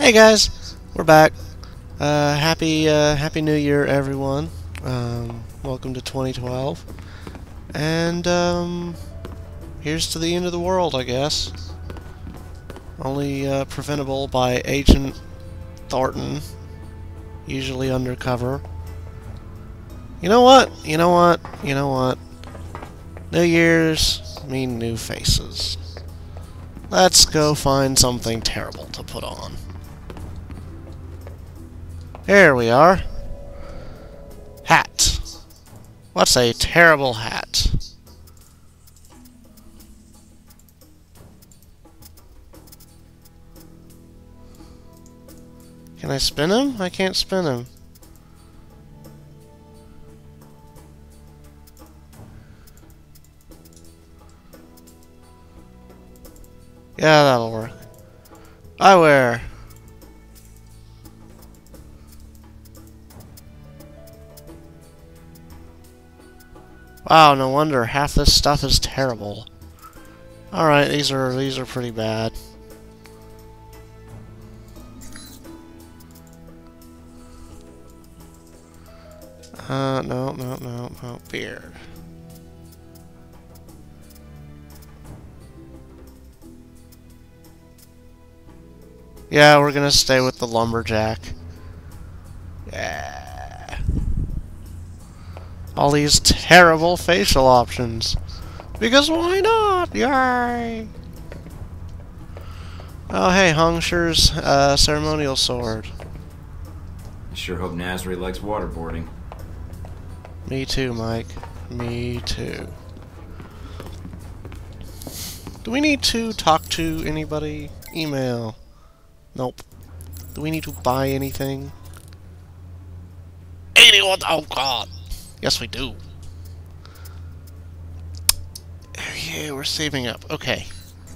Hey guys, we're back. Happy New Year, everyone. Welcome to 2012. And here's to the end of the world, I guess. Only preventable by Agent Thornton, usually undercover. You know what? New Year's mean new faces. Let's go find something terrible to put on. Here we are. Hat. What's a terrible hat? Can I spin him? I can't spin him. Yeah, that'll work. Eyewear. Wow, no wonder half this stuff is terrible. All right, these are pretty bad. No, beard. Yeah, we're gonna stay with the lumberjack. Yeah. All these terrible facial options. Because why not? Yay! Oh, hey, Hongshire's ceremonial sword. I sure hope Nasri likes waterboarding. Me too, Mike. Me too. Do we need to talk to anybody? Email. Nope. Do we need to buy anything? Anyone? Oh, God! Yes, we do. Yeah, we're saving up. Okay.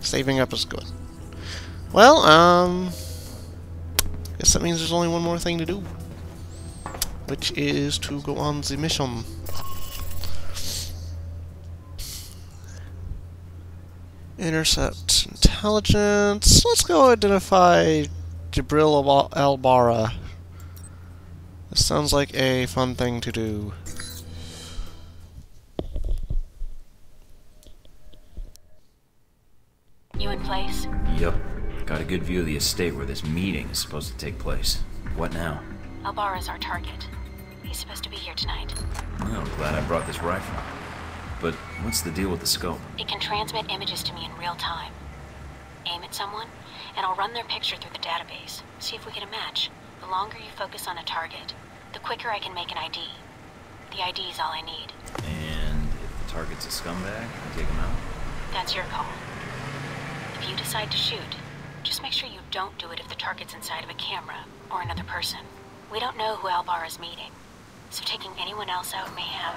Saving up is good. Well, guess that means there's only one more thing to do. Which is to go on the mission. Intercept intelligence. Let's go identify Jibril Al-Bara. This sounds like a fun thing to do. You in place? Yep. Got a good view of the estate where this meeting is supposed to take place. What now? Albara's our target. He's supposed to be here tonight. Well, I'm glad I brought this rifle. But what's the deal with the scope? It can transmit images to me in real time. Aim at someone, and I'll run their picture through the database. See if we get a match. The longer you focus on a target, the quicker I can make an ID. The ID's all I need. And if the target's a scumbag, I take him out? That's your call. If you decide to shoot, just make sure you don't do it if the target's inside of a camera or another person. We don't know who Albar is meeting, so taking anyone else out may have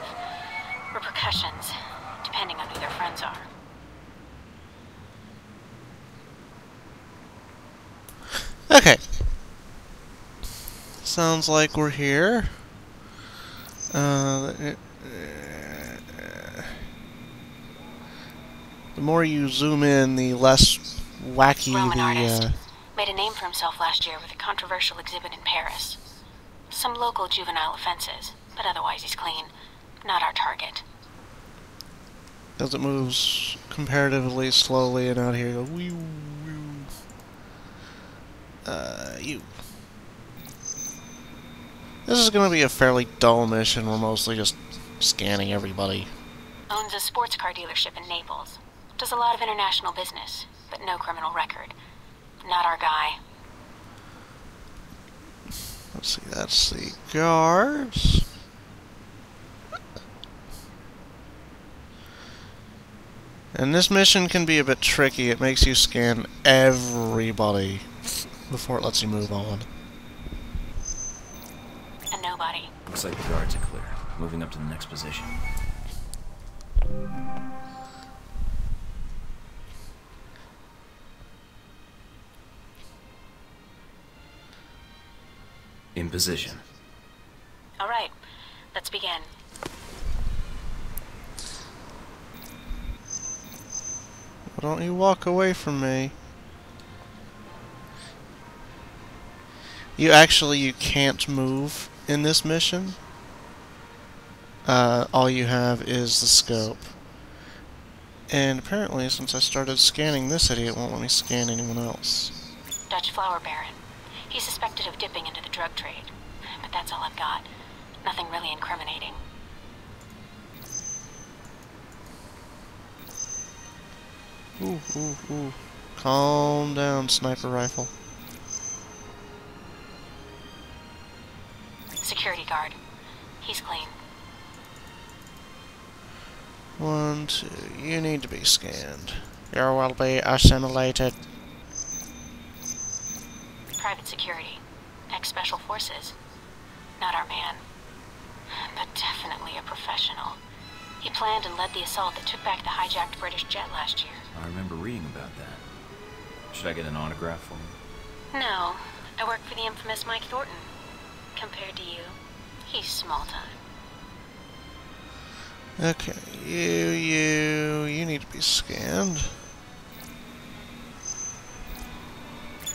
repercussions, depending on who their friends are. Okay. Sounds like we're here. The more you zoom in, the less wacky Roman artist made a name for himself last year with a controversial exhibit in Paris. Some local juvenile offenses, but otherwise he's clean. Not our target. Because it moves comparatively slowly, and out here you go, wee woo. You. This is going to be a fairly dull mission. We're mostly just scanning everybody. Owns a sports car dealership in Naples. Does a lot of international business, but no criminal record. Not our guy. Let's see, that's the guards. And this mission can be a bit tricky. It makes you scan everybody before it lets you move on. And nobody. Looks like the guards are clear. Moving up to the next position. In position. All right, let's begin. Why don't you walk away from me? You can't move in this mission. All you have is the scope. And apparently, since I started scanning this idiot, it won't let me scan anyone else. Dutch flower baron. He's suspected of dipping into the drug trade. But that's all I've got. Nothing really incriminating. Ooh, ooh, ooh. Calm down, sniper rifle. Security guard. He's clean. One, two. You need to be scanned. You will be assimilated. Private security. Ex-Special Forces. Not our man. But definitely a professional. He planned and led the assault that took back the hijacked British jet last year. I remember reading about that. Should I get an autograph for him? No. I work for the infamous Mike Thornton. Compared to you, he's small time. Okay, you need to be scanned.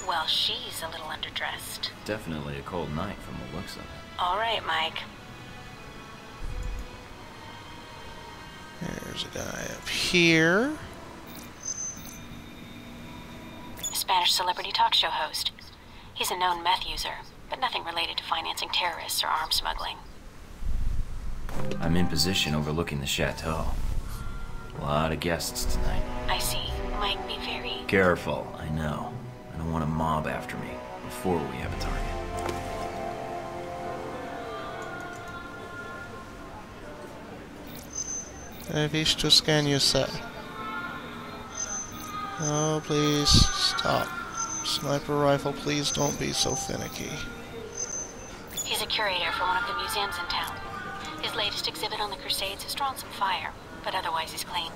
Well, she's a little underdressed. Definitely a cold night from the looks of it. All right, Mike. There's a guy up here. A Spanish celebrity talk show host. He's a known meth user, but nothing related to financing terrorists or arms smuggling. I'm in position overlooking the chateau. A lot of guests tonight. I see. Mike, be very... careful, I know. I don't want a mob after me before we have a target. I wish to scan you, sir. Oh, please, stop. Sniper rifle, please don't be so finicky. He's a curator for one of the museums in town. His latest exhibit on the Crusades has drawn some fire, but otherwise he's clean.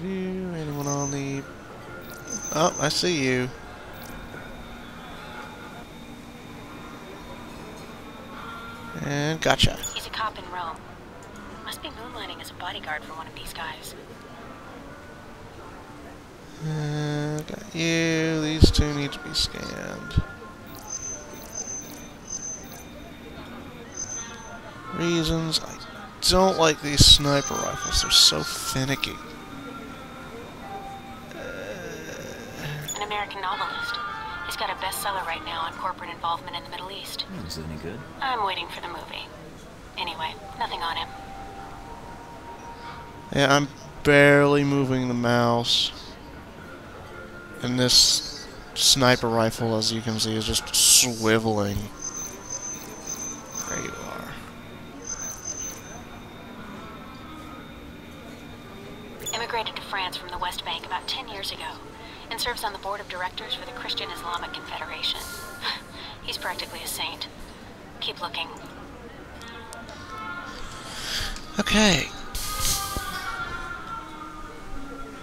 Anyone on the... oh, I see you. And gotcha. He's a cop in Rome. Must be moonlighting as a bodyguard for one of these guys. Got you. These two need to be scanned. Reasons I don't like these sniper rifles. They're so finicky. An American novelist. He's got a bestseller right now on corporate involvement in the Middle East. Is it any good? I'm waiting for the movie. Anyway, nothing on him. Yeah, I'm barely moving the mouse. And this sniper rifle, as you can see, is just swiveling. There you are. Immigrated to France from the West Bank about 10 years ago, and serves on the board of directors for the Christian Islamic Confederation. He's practically a saint. Keep looking. Okay.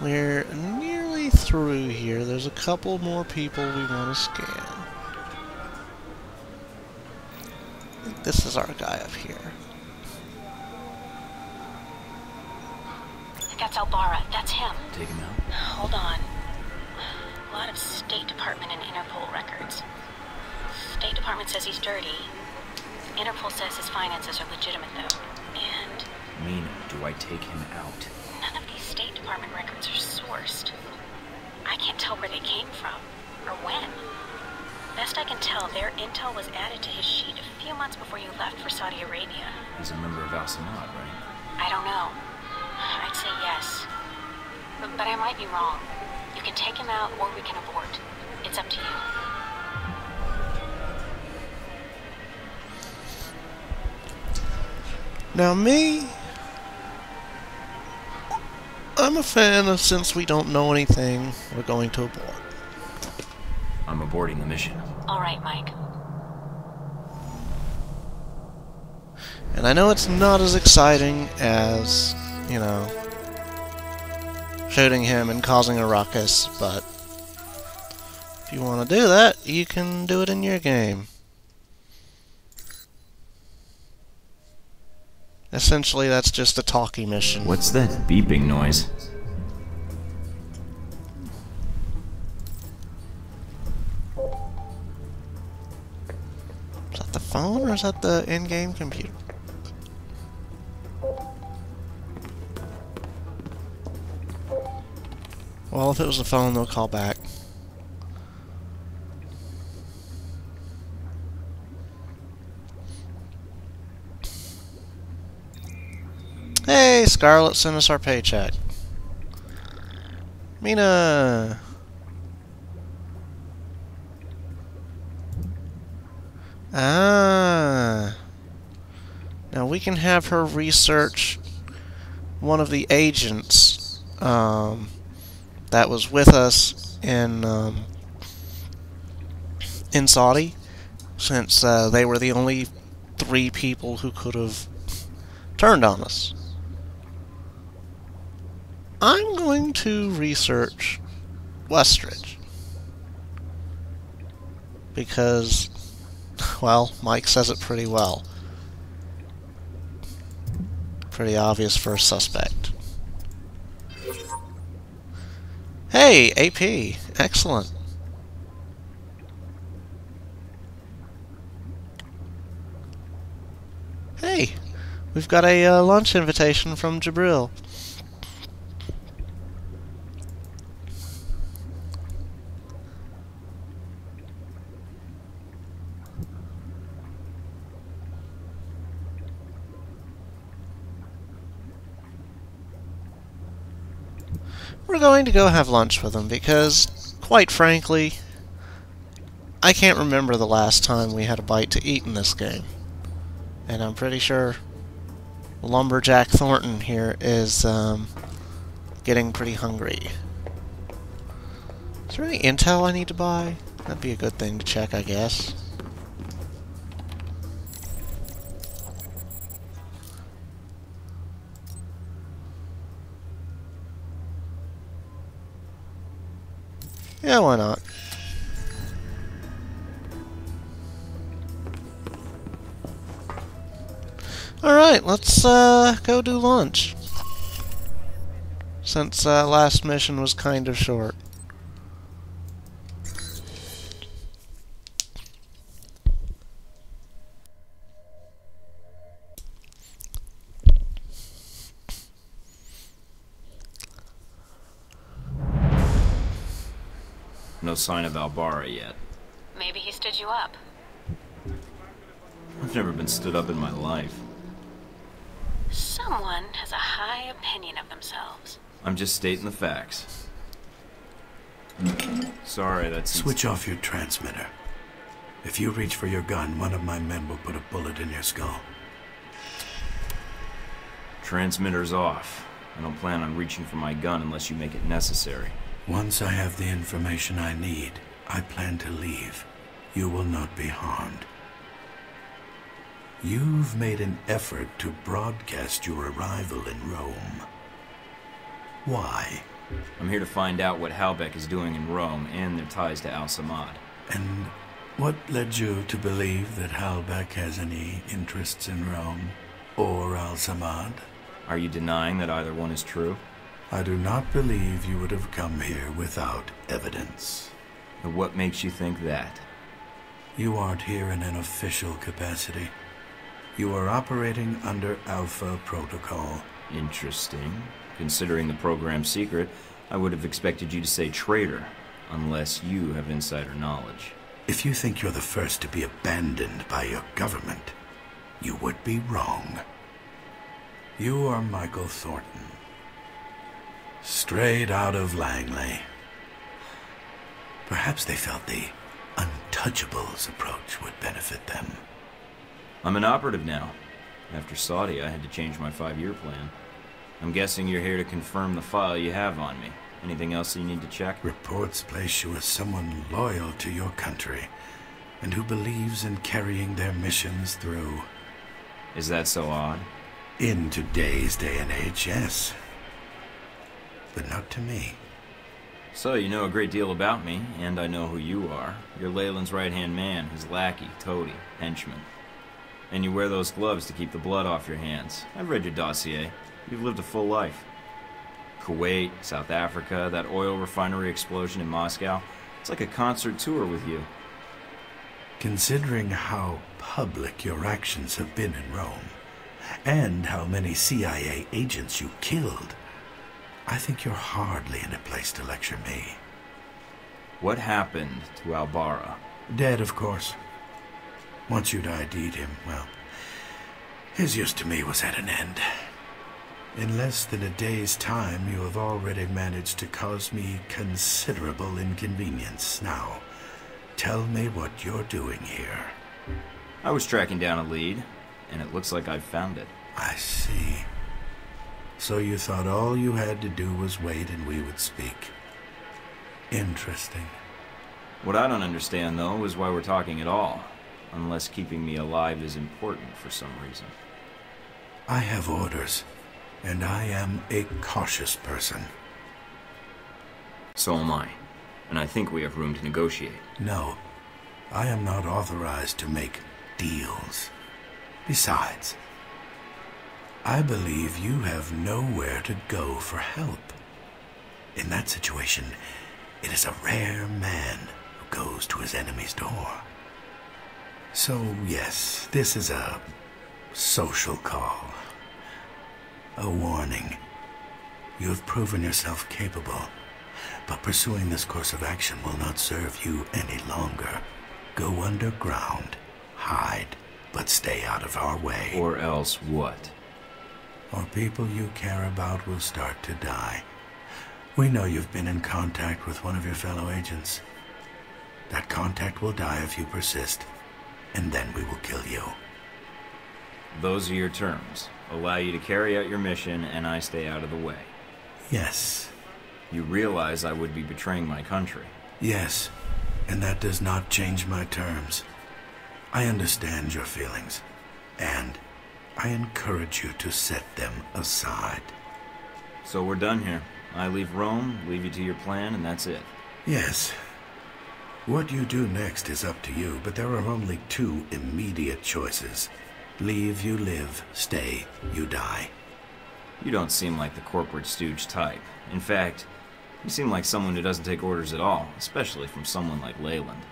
We're nearly through here. There's a couple more people we want to scan. I think this is our guy up here. That's Al-Bara. That's him. Take him out. Hold on. A lot of State Department and Interpol records. State Department says he's dirty. Interpol says his finances are legitimate, though. And... Mina, do I take him out? None of these State Department records are sourced. I can't tell where they came from, or when. Best I can tell, their intel was added to his sheet a few months before you left for Saudi Arabia. He's a member of Al-Samad, right? I don't know. I'd say yes. But I might be wrong. You can take him out, or we can abort. It's up to you. Now me... I'm a fan of since we don't know anything, we're going to abort. I'm aborting the mission. Alright, Mike. And I know it's not as exciting as, you know, shooting him and causing a ruckus, but if you want to do that, you can do it in your game. Essentially, that's just a talkie mission. What's that beeping noise? phone or is that the in-game computer? Well, if it was the phone, they'll call back. Hey, Scarlett sent us our paycheck. Mina! Ah. Now we can have her research one of the agents that was with us in Saudi, since they were the only three people who could have turned on us. I'm going to research Westridge because, well, Mike says it pretty well. Pretty obvious for a suspect. Hey, AP. Excellent. Hey, we've got a lunch invitation from Jibril. We're going to go have lunch with him because, quite frankly, I can't remember the last time we had a bite to eat in this game. And I'm pretty sure Lumberjack Thornton here is getting pretty hungry. Is there any intel I need to buy? That'd be a good thing to check, I guess. Yeah, why not? Alright, let's go do lunch. Since last mission was kind of short. No sign of Albar yet. Maybe he stood you up. I've never been stood up in my life. Someone has a high opinion of themselves. I'm just stating the facts. Sorry, that's... Switch off your transmitter. If you reach for your gun, one of my men will put a bullet in your skull. Transmitter's off. I don't plan on reaching for my gun unless you make it necessary. Once I have the information I need, I plan to leave. You will not be harmed. You've made an effort to broadcast your arrival in Rome. Why? I'm here to find out what Halbech is doing in Rome and their ties to Al-Samad. And what led you to believe that Halbech has any interests in Rome or Al-Samad? Are you denying that either one is true? I do not believe you would have come here without evidence. And what makes you think that? You aren't here in an official capacity. You are operating under Alpha Protocol. Interesting. Considering the program's secret, I would have expected you to say traitor, unless you have insider knowledge. If you think you're the first to be abandoned by your government, you would be wrong. You are Michael Thornton. Straight out of Langley. Perhaps they felt the untouchables approach would benefit them. I'm an operative now. After Saudi, I had to change my 5-year plan. I'm guessing you're here to confirm the file you have on me. Anything else you need to check? Reports place you as someone loyal to your country and who believes in carrying their missions through. Is that so odd? In today's day and age, yes. But not to me. So you know a great deal about me, and I know who you are. You're Leyland's right-hand man, his lackey, toady, henchman. And you wear those gloves to keep the blood off your hands. I've read your dossier. You've lived a full life. Kuwait, South Africa, that oil refinery explosion in Moscow. It's like a concert tour with you. Considering how public your actions have been in Rome, and how many CIA agents you killed, I think you're hardly in a place to lecture me. What happened to Al-Bara? Dead, of course. Once you'd ID'd him, well, his use to me was at an end. In less than a day's time, you have already managed to cause me considerable inconvenience. Now, tell me what you're doing here. I was tracking down a lead, and it looks like I've found it. I see. So you thought all you had to do was wait and we would speak. Interesting. What I don't understand, though, is why we're talking at all, unless keeping me alive is important for some reason. I have orders. And I am a cautious person. So am I. And I think we have room to negotiate. No. I am not authorized to make deals. Besides, I believe you have nowhere to go for help. In that situation, it is a rare man who goes to his enemy's door. So, yes, this is a social call. A warning. You have proven yourself capable, but pursuing this course of action will not serve you any longer. Go underground, hide, but stay out of our way. Or else what? Or people you care about will start to die. We know you've been in contact with one of your fellow agents. That contact will die if you persist, and then we will kill you. Those are your terms. Allow you to carry out your mission, and I stay out of the way. Yes. You realize I would be betraying my country. Yes, and that does not change my terms. I understand your feelings, and I encourage you to set them aside. So we're done here. I leave Rome, leave you to your plan, and that's it. Yes. What you do next is up to you, but there are only two immediate choices. Leave, you live. Stay, you die. You don't seem like the corporate stooge type. In fact, you seem like someone who doesn't take orders at all, especially from someone like Leyland.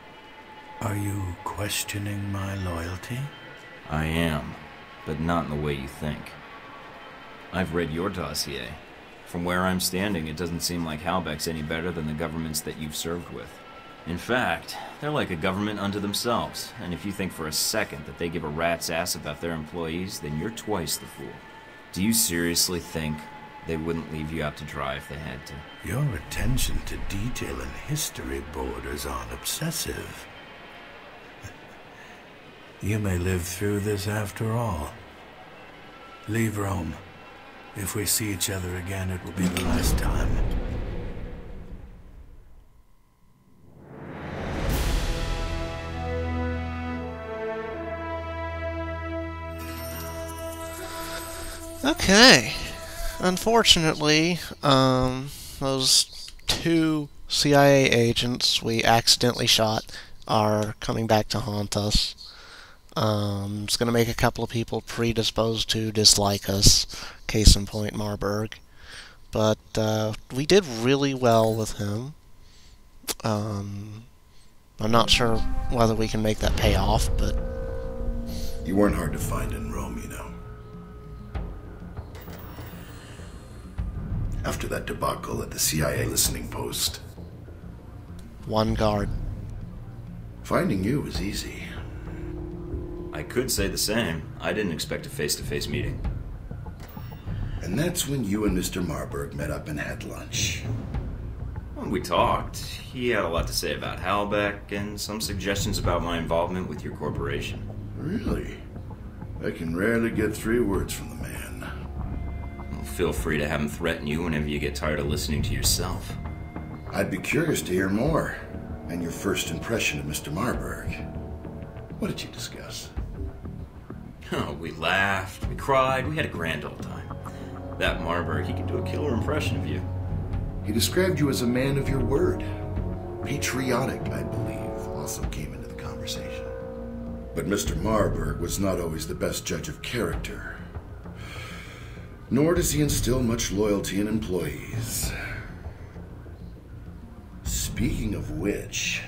Are you questioning my loyalty? I am, but not in the way you think. I've read your dossier. From where I'm standing, it doesn't seem like Halbech's any better than the governments that you've served with. In fact, they're like a government unto themselves, and if you think for a second that they give a rat's ass about their employees, then you're twice the fool. Do you seriously think they wouldn't leave you out to dry if they had to? Your attention to detail and history borders on obsessive. You may live through this after all. Leave Rome. If we see each other again, it will be the last time. Okay, unfortunately, those two CIA agents we accidentally shot are coming back to haunt us. It's going to make a couple of people predisposed to dislike us, case in point Marburg. But we did really well with him. I'm not sure whether we can make that pay off, but... You weren't hard to find in Rome, you know. After that debacle at the CIA listening post. One guard. Finding you was easy. I could say the same. I didn't expect a face-to-face meeting. And that's when you and Mr. Marburg met up and had lunch. When we talked, he had a lot to say about Halbech and some suggestions about my involvement with your corporation. Really? I can rarely get three words from the man. Feel free to have him threaten you whenever you get tired of listening to yourself. I'd be curious to hear more, and your first impression of Mr. Marburg. What did you discuss? Oh, we laughed, we cried, we had a grand old time. That Marburg, he could do a killer impression of you. He described you as a man of your word. Patriotic, I believe, also came into the conversation. But Mr. Marburg was not always the best judge of character. Nor does he instill much loyalty in employees. Speaking of which,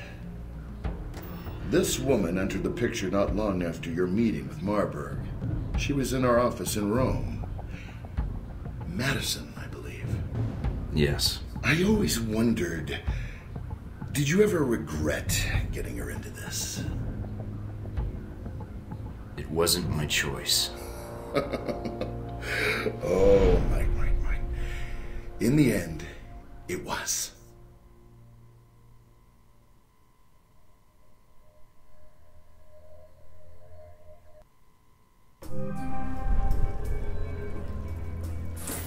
This woman entered the picture not long after your meeting with Marburg. She was in our office in Rome. Madison, I believe. Yes. I always wondered, did you ever regret getting her into this? It wasn't my choice. Oh, Mike. In the end, it was.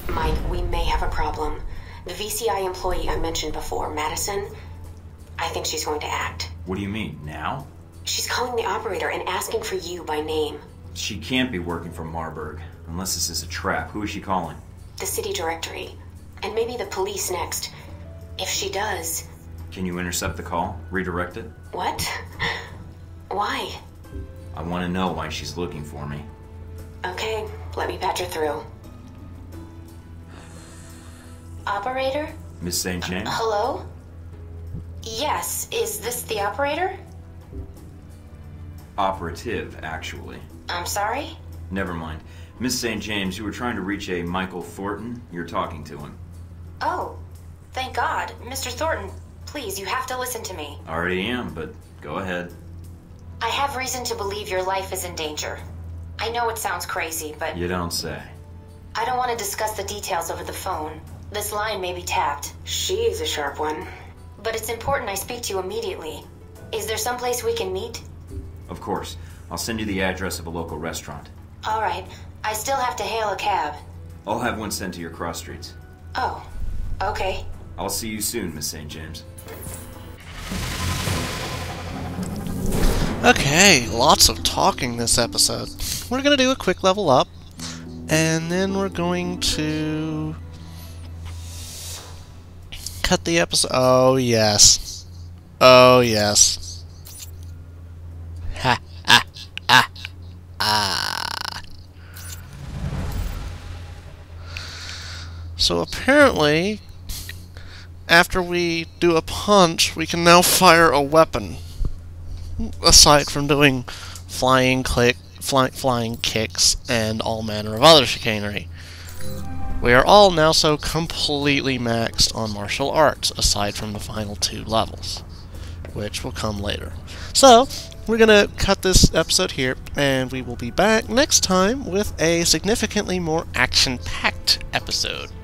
Mike, we may have a problem. The VCI employee I mentioned before, Madison, I think she's going to act. What do you mean, now? She's calling the operator and asking for you by name. She can't be working for Marburg, unless this is a trap. Who is she calling? The city directory, and maybe the police next. If she does... Can you intercept the call? Redirect it? What? Why? I want to know why she's looking for me. Okay, let me patch her through. Operator? Miss St. James? Hello? Yes, is this the operator? Operative, actually. I'm sorry? Never mind. Miss St. James, you were trying to reach a Michael Thornton. You're talking to him. Oh, thank God. Mr. Thornton, please, you have to listen to me. I already am, but go ahead. I have reason to believe your life is in danger. I know it sounds crazy, but... You don't say. I don't want to discuss the details over the phone. This line may be tapped. She's a sharp one. But it's important I speak to you immediately. Is there someplace we can meet? Of course. I'll send you the address of a local restaurant. All right. I still have to hail a cab. I'll have one sent to your cross streets. Oh, okay. I'll see you soon, Miss St. James. Okay, lots of talking this episode. We're going to do a quick level up, and then we're going to cut the episode. Oh, yes. Oh, yes. So apparently, after we do a punch, we can now fire a weapon. Aside from doing flying kicks and all manner of other chicanery. We are all now so completely maxed on martial arts, aside from the final two levels, which will come later. So, we're going to cut this episode here, and we will be back next time with a significantly more action-packed episode.